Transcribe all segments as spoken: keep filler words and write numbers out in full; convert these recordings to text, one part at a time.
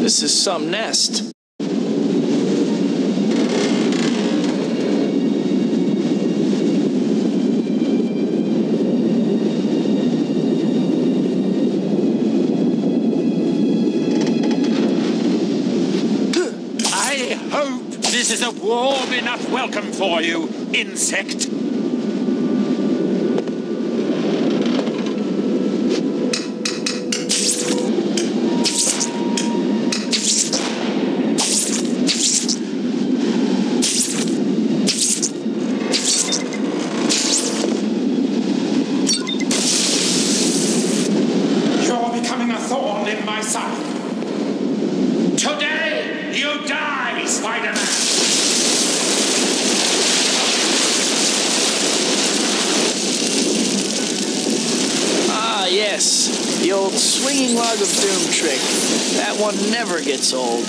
This is some nest. I hope this is a warm enough welcome for you, insect. Today, you die, Spider-Man! Ah, yes. The old swinging log of doom trick. That one never gets old.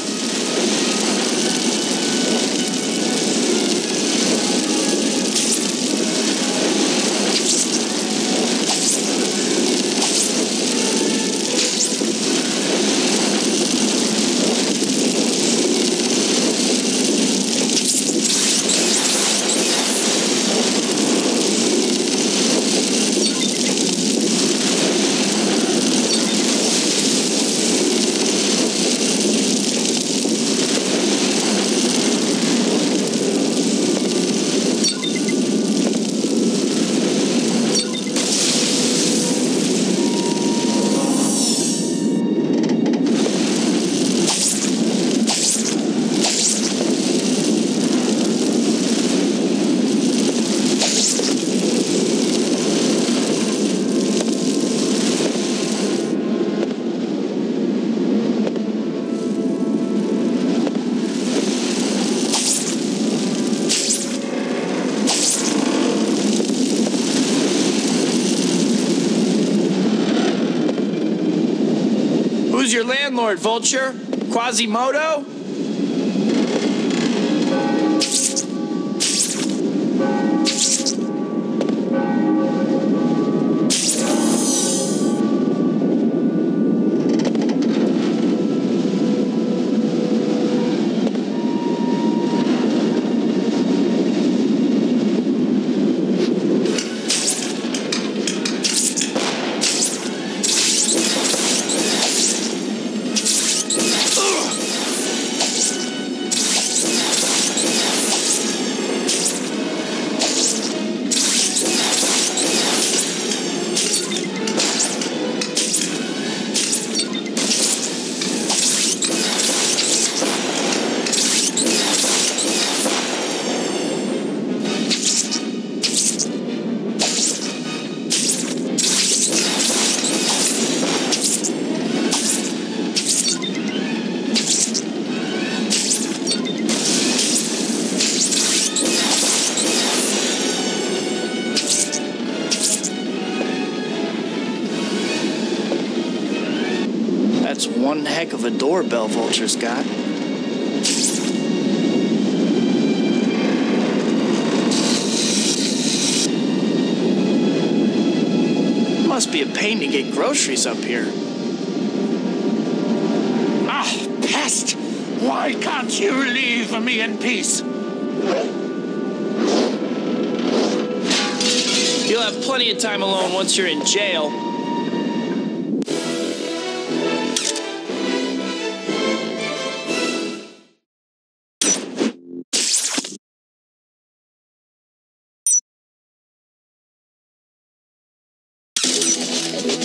Who's your landlord, Vulture? Quasimodo? That's one heck of a doorbell Vulture's got. Must be a pain to get groceries up here. Ah, pest! Why can't you leave me in peace? You'll have plenty of time alone once you're in jail. We'll be right back.